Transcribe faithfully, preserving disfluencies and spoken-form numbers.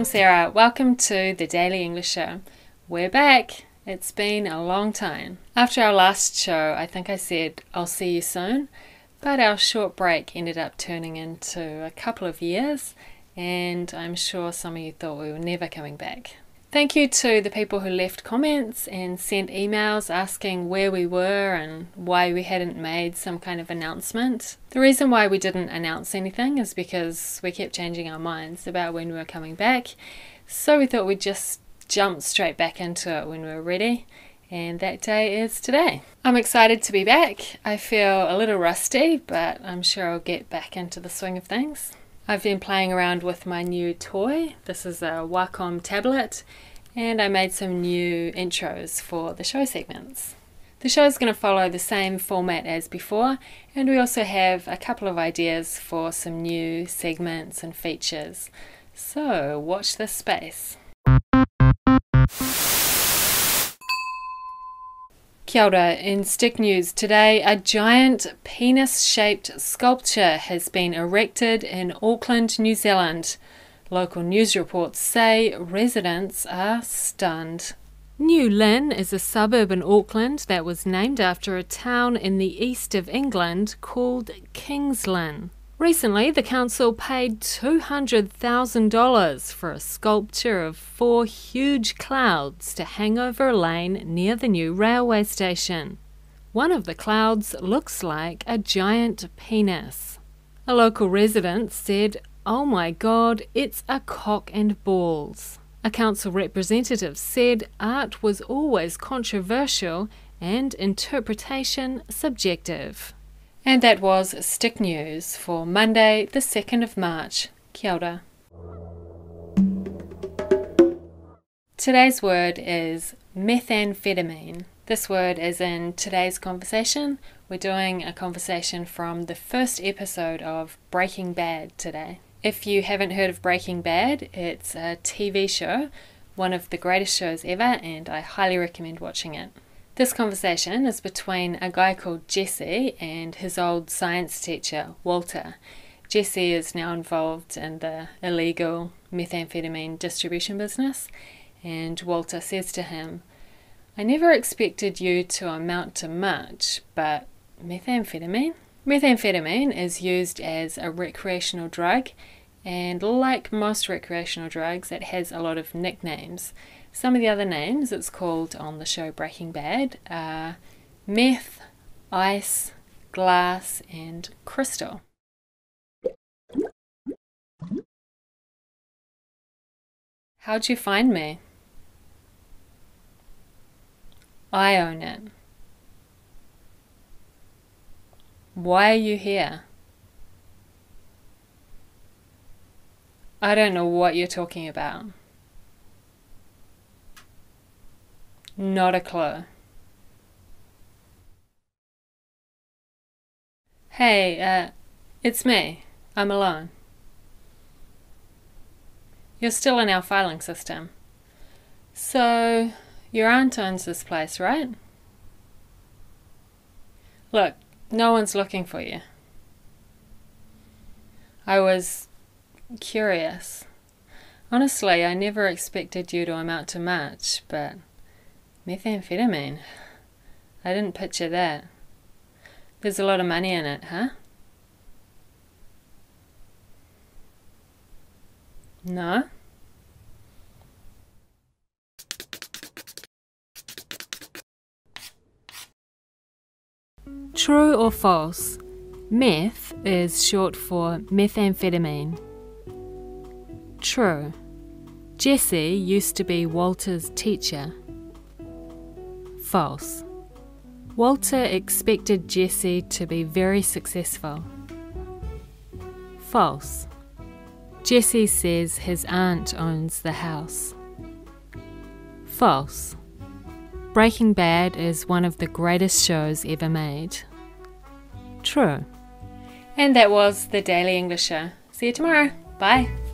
I'm Sarah. Welcome to The Daily English Show. We're back. It's been a long time. After our last show, I think I said, I'll see you soon, but our short break ended up turning into a couple of years, and I'm sure some of you thought we were never coming back. Thank you to the people who left comments and sent emails asking where we were and why we hadn't made some kind of announcement. The reason why we didn't announce anything is because we kept changing our minds about when we were coming back, so we thought we'd just jump straight back into it when we were ready, and that day is today. I'm excited to be back. I feel a little rusty, but I'm sure I'll get back into the swing of things. I've been playing around with my new toy. This is a Wacom tablet, and I made some new intros for the show segments. The show is going to follow the same format as before, and we also have a couple of ideas for some new segments and features. So watch this space. Kia ora, in stick news today, a giant penis-shaped sculpture has been erected in Auckland, New Zealand. Local news reports say residents are stunned. New Lynn is a suburb in Auckland that was named after a town in the east of England called Kings Lynn. Recently, the council paid two hundred thousand dollars for a sculpture of four huge clouds to hang over a lane near the new railway station. One of the clouds looks like a giant penis. A local resident said, "Oh my God, it's a cock and balls." A council representative said art was always controversial and interpretation subjective. And that was Stick News for Monday, the second of March. Kia ora. Today's word is methamphetamine. This word is in today's conversation. We're doing a conversation from the first episode of Breaking Bad today. If you haven't heard of Breaking Bad, it's a T V show, one of the greatest shows ever, and I highly recommend watching it. This conversation is between a guy called Jesse and his old science teacher, Walter. Jesse is now involved in the illegal methamphetamine distribution business, and Walter says to him, "I never expected you to amount to much, but methamphetamine?" Methamphetamine is used as a recreational drug, and like most recreational drugs, it has a lot of nicknames. Some of the other names it's called on the show Breaking Bad are meth, ice, glass, and crystal. How'd you find me? I own it. Why are you here? I don't know what you're talking about. Not a clue. Hey, uh, it's me. I'm alone. You're still in our filing system. So, your aunt owns this place, right? Look, no one's looking for you. I was curious. Honestly, I never expected you to amount to much, but methamphetamine. I didn't picture that. There's a lot of money in it, huh? No? True or false? Meth is short for methamphetamine. True. Jesse used to be Walter's teacher. False. Walter expected Jesse to be very successful. False. Jesse says his aunt owns the house. False. Breaking Bad is one of the greatest shows ever made. True. And that was The Daily English Show. See you tomorrow. Bye.